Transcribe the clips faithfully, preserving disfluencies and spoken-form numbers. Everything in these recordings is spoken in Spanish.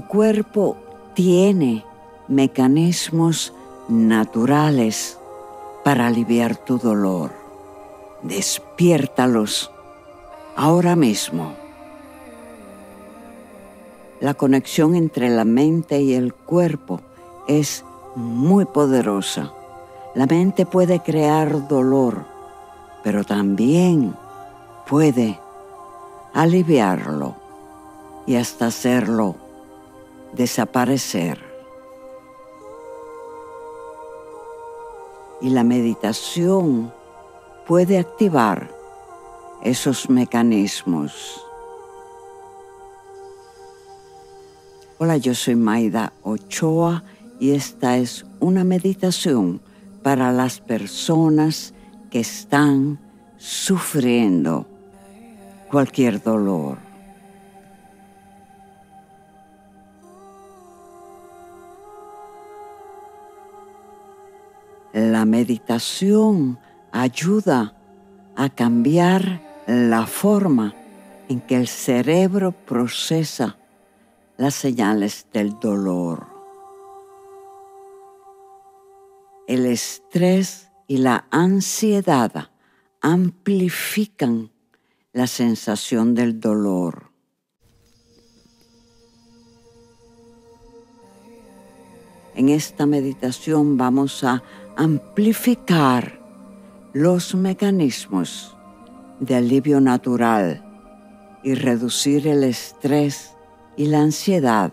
tu cuerpo tiene mecanismos naturales para aliviar tu dolor. Despiértalos ahora mismo. La conexión entre la mente y el cuerpo es muy poderosa. La mente puede crear dolor, pero también puede aliviarlo y hasta hacerlo desaparecer. Y la meditación puede activar esos mecanismos. Hola, yo soy Mayda Ochoa y esta es una meditación para las personas que están sufriendo cualquier dolor. La meditación ayuda a cambiar la forma en que el cerebro procesa las señales del dolor. El estrés y la ansiedad amplifican la sensación del dolor. En esta meditación vamos a amplificar los mecanismos de alivio natural y reducir el estrés y la ansiedad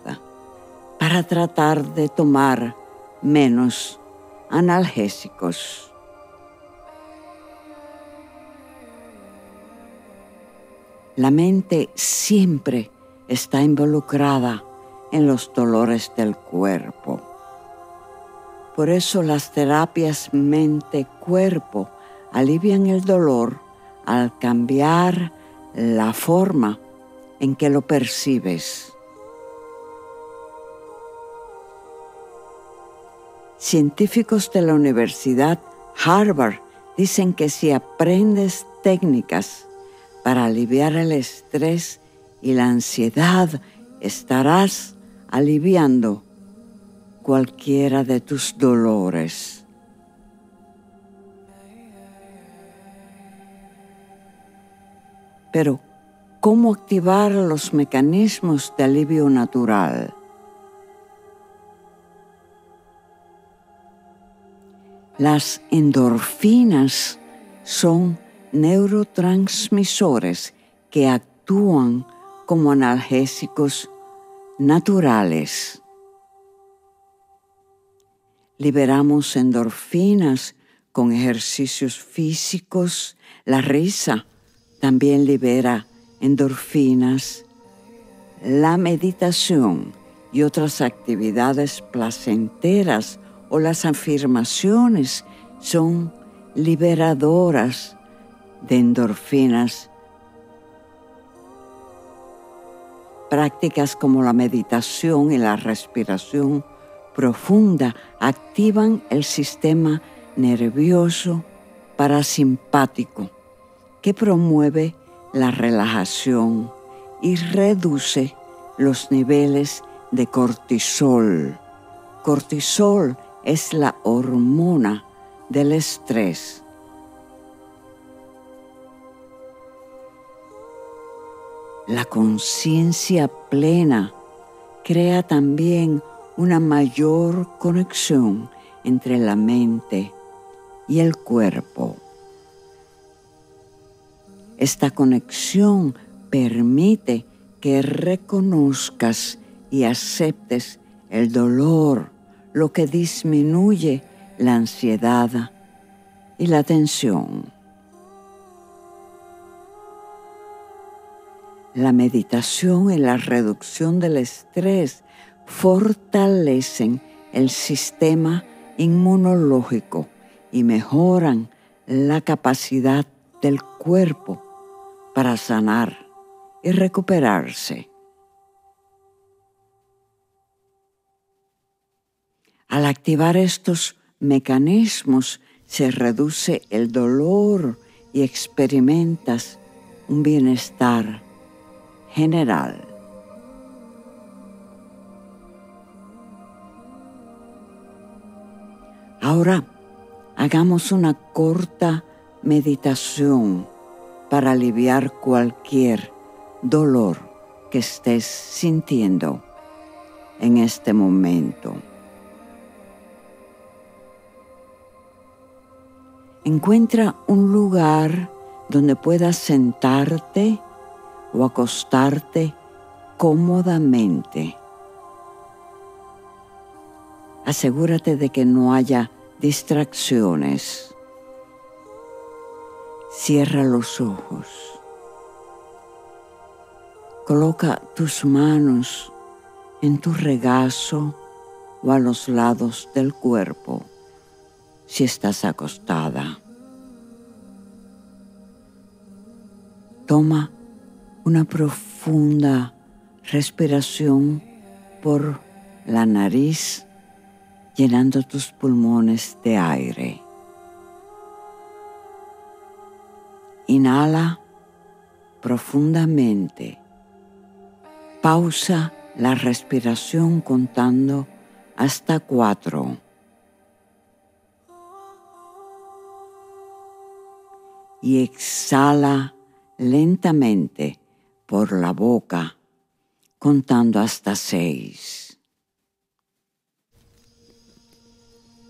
para tratar de tomar menos analgésicos. La mente siempre está involucrada en los dolores del cuerpo. Por eso las terapias mente-cuerpo alivian el dolor al cambiar la forma en que lo percibes. Científicos de la Universidad Harvard dicen que si aprendes técnicas para aliviar el estrés y la ansiedad, estarás aliviando cualquiera de tus dolores. Pero, ¿cómo activar los mecanismos de alivio natural? Las endorfinas son neurotransmisores que actúan como analgésicos naturales. Liberamos endorfinas con ejercicios físicos. La risa también libera endorfinas. La meditación y otras actividades placenteras o las afirmaciones son liberadoras de endorfinas. Prácticas como la meditación y la respiración profunda activan el sistema nervioso parasimpático, que promueve la relajación y reduce los niveles de cortisol. Cortisol es la hormona del estrés. La conciencia plena crea también una mayor conexión entre la mente y el cuerpo. Esta conexión permite que reconozcas y aceptes el dolor, lo que disminuye la ansiedad y la tensión. La meditación y la reducción del estrés fortalecen el sistema inmunológico y mejoran la capacidad del cuerpo para sanar y recuperarse. Al activar estos mecanismos se reduce el dolor y experimentas un bienestar general. Ahora hagamos una corta meditación para aliviar cualquier dolor que estés sintiendo en este momento. Encuentra un lugar donde puedas sentarte o acostarte cómodamente. Asegúrate de que no haya distracciones. Cierra los ojos. Coloca tus manos en tu regazo o a los lados del cuerpo, si estás acostada. Toma una profunda respiración por la nariz, llenando tus pulmones de aire. Inhala profundamente. Pausa la respiración contando hasta cuatro. Y exhala lentamente por la boca, contando hasta seis.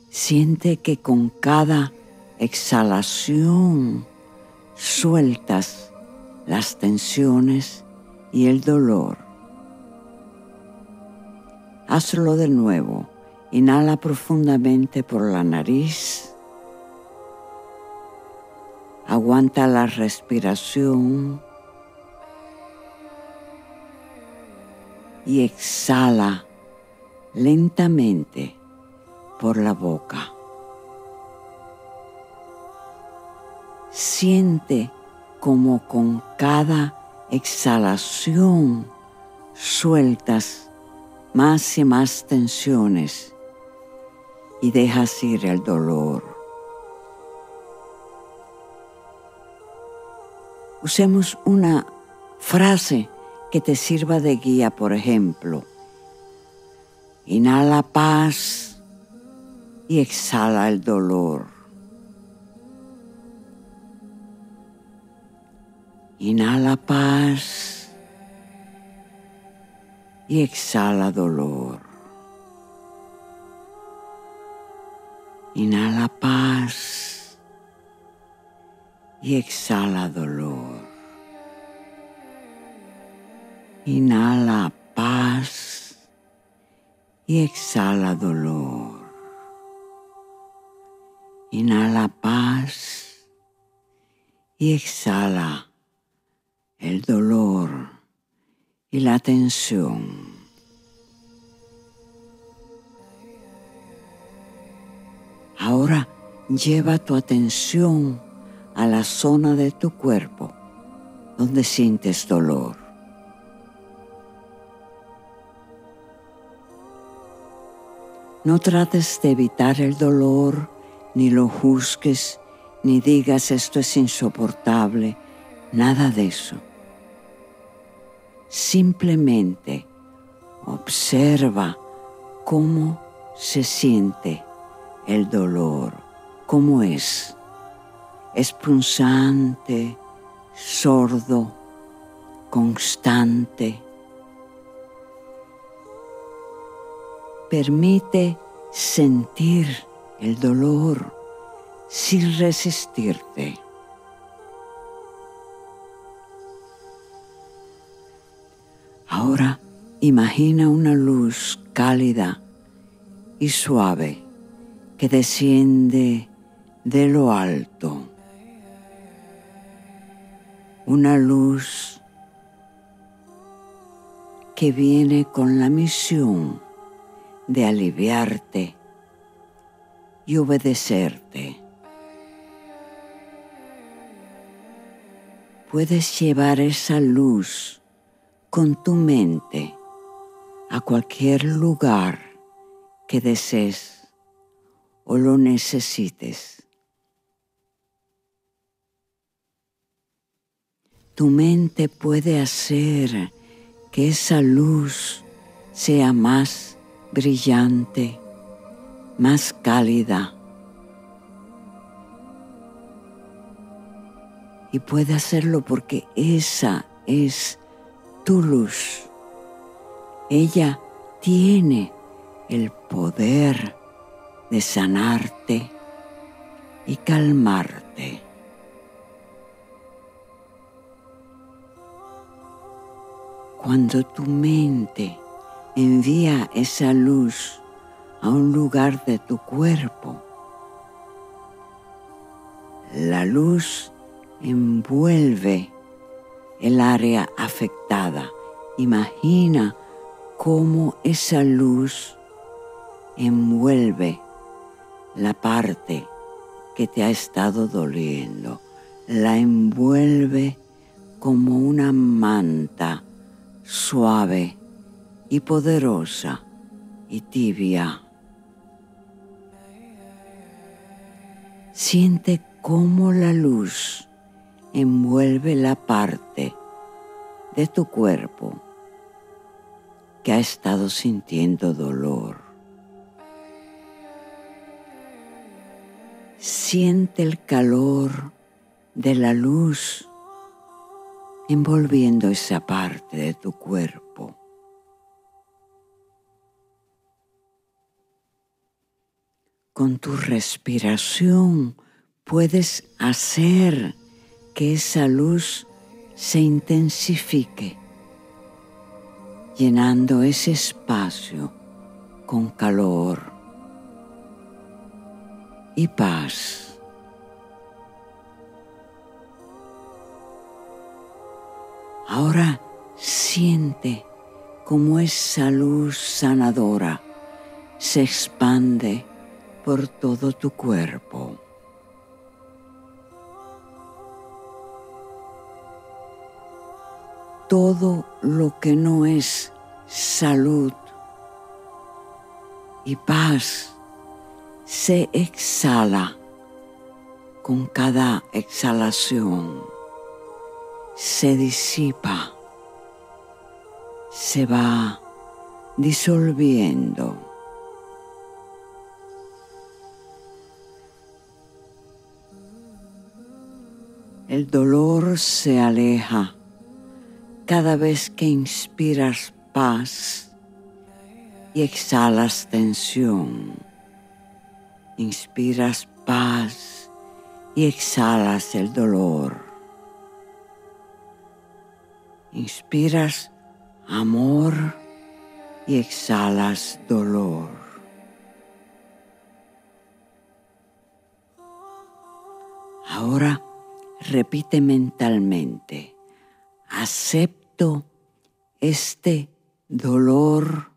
Siente que con cada exhalación sueltas las tensiones y el dolor. Hazlo de nuevo. Inhala profundamente por la nariz. Aguanta la respiración y exhala lentamente por la boca. Siente como con cada exhalación sueltas más y más tensiones y dejas ir el dolor. Usemos una frase que te sirva de guía, por ejemplo. Inhala paz y exhala el dolor. Inhala paz y exhala dolor. Inhala paz y exhala dolor. Inhala paz y exhala dolor. Inhala paz y exhala el dolor y la tensión. Ahora lleva tu atención a la zona de tu cuerpo donde sientes dolor. No trates de evitar el dolor, ni lo juzgues, ni digas esto es insoportable, nada de eso. Simplemente observa cómo se siente el dolor, cómo es. Es punzante, sordo, constante. Permite sentir el dolor sin resistirte. Ahora imagina una luz cálida y suave que desciende de lo alto. Una luz que viene con la misión de aliviarte y obedecerte. Puedes llevar esa luz con tu mente a cualquier lugar que desees o lo necesites. Tu mente puede hacer que esa luz sea más brillante, más cálida, y puede hacerlo porque esa es tu luz. Ella tiene el poder de sanarte y calmarte. Cuando tu mente envía esa luz a un lugar de tu cuerpo, la luz envuelve el área afectada. Imagina cómo esa luz envuelve la parte que te ha estado doliendo. La envuelve como una manta suave y poderosa y tibia. Siente cómo la luz envuelve la parte de tu cuerpo que ha estado sintiendo dolor. Siente el calor de la luz envolviendo esa parte de tu cuerpo. Con tu respiración puedes hacer que esa luz se intensifique, llenando ese espacio con calor y paz. Ahora siente cómo esa luz sanadora se expande por todo tu cuerpo. Todo lo que no es salud y paz se exhala con cada exhalación, se disipa, se va disolviendo. El dolor se aleja cada vez que inspiras paz y exhalas tensión. Inspiras paz y exhalas el dolor. Inspiras amor y exhalas dolor. Ahora repite mentalmente: acepto este dolor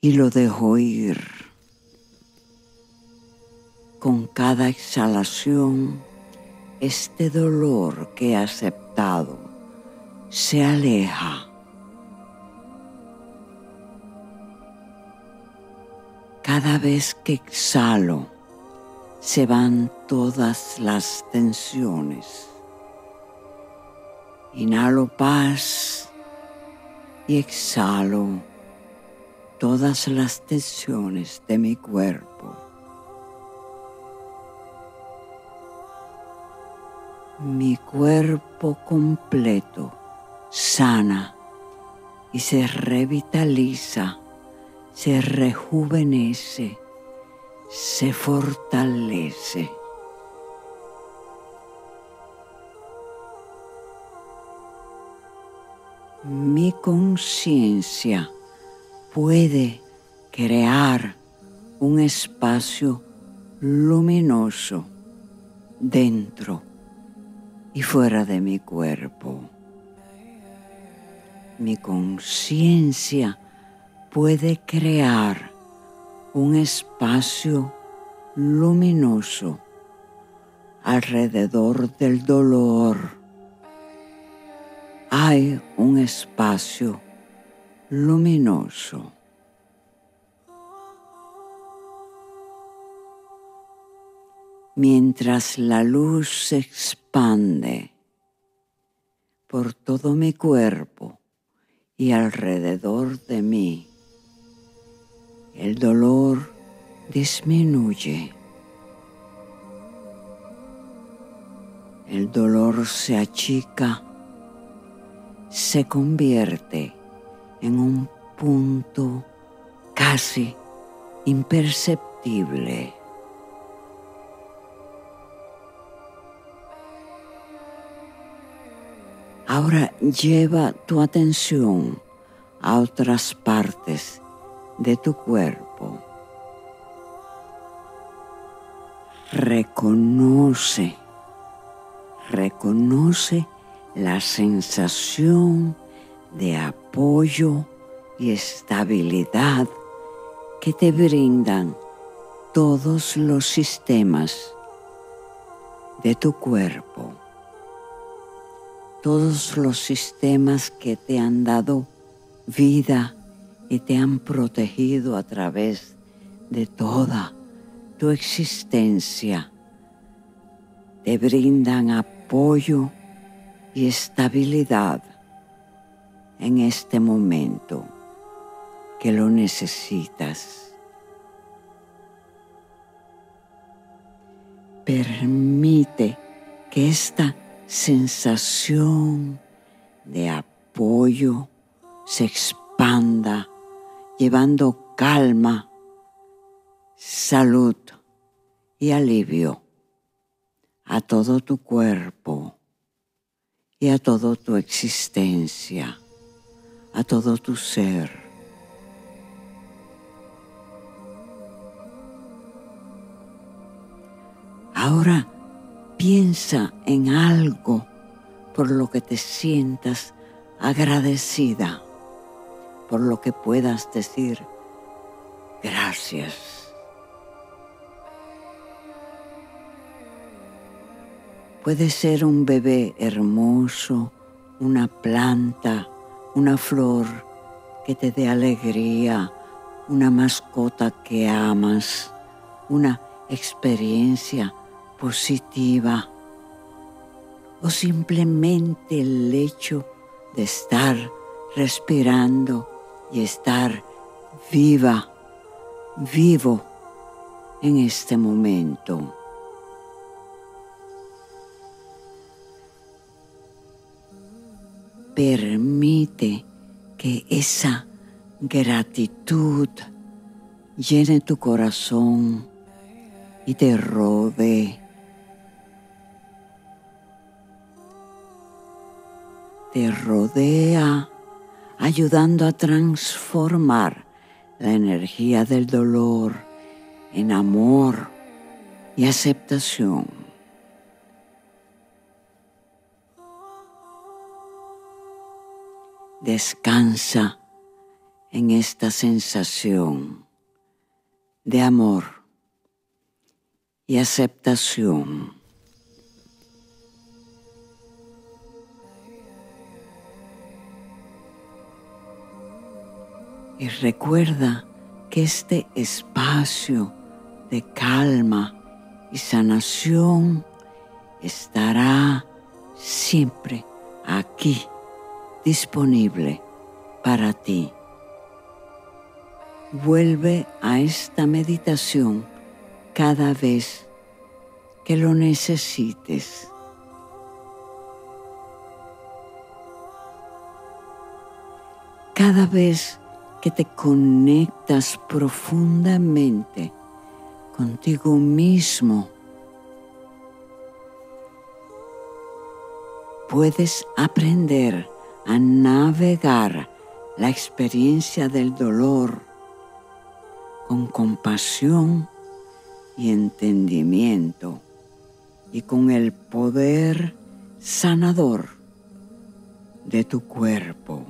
y lo dejo ir. Con cada exhalación, este dolor que he aceptado se aleja. Cada vez que exhalo, se van todas las tensiones. Inhalo paz y exhalo todas las tensiones de mi cuerpo. Mi cuerpo completo sana y se revitaliza, se rejuvenece, se fortalece. Mi conciencia puede crear un espacio luminoso dentro y fuera de mi cuerpo. Mi conciencia puede crear un espacio luminoso alrededor del dolor. Hay un espacio luminoso. Mientras la luz se expande por todo mi cuerpo y alrededor de mí, el dolor disminuye. el dolor se achica, se convierte en un punto casi imperceptible. Ahora lleva tu atención a otras partes de tu cuerpo. Reconoce, reconoce la sensación de apoyo y estabilidad que te brindan todos los sistemas de tu cuerpo. Todos los sistemas que te han dado vida y te han protegido a través de toda tu existencia, te brindan apoyo y estabilidad en este momento que lo necesitas. Permite que esta sensación de apoyo se expanda, llevando calma, salud y alivio a todo tu cuerpo y a toda tu existencia, a todo tu ser. Ahora piensa en algo por lo que te sientas agradecida, por lo que puedas decir gracias. Puede ser un bebé hermoso, una planta, una flor que te dé alegría, una mascota que amas, una experiencia positiva, o simplemente el hecho de estar respirando y estar viva, vivo en este momento. Permite que esa gratitud llene tu corazón y te rodee. Te rodea, ayudando a transformar la energía del dolor en amor y aceptación. Descansa en esta sensación de amor y aceptación. Y recuerda que este espacio de calma y sanación estará siempre aquí, disponible para ti. Vuelve a esta meditación cada vez que lo necesites. Cada vez que te conectas profundamente contigo mismo, puedes aprender a navegar la experiencia del dolor con compasión y entendimiento, y con el poder sanador de tu cuerpo.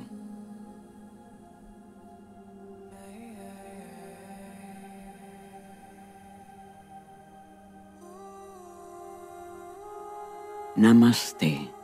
Namaste.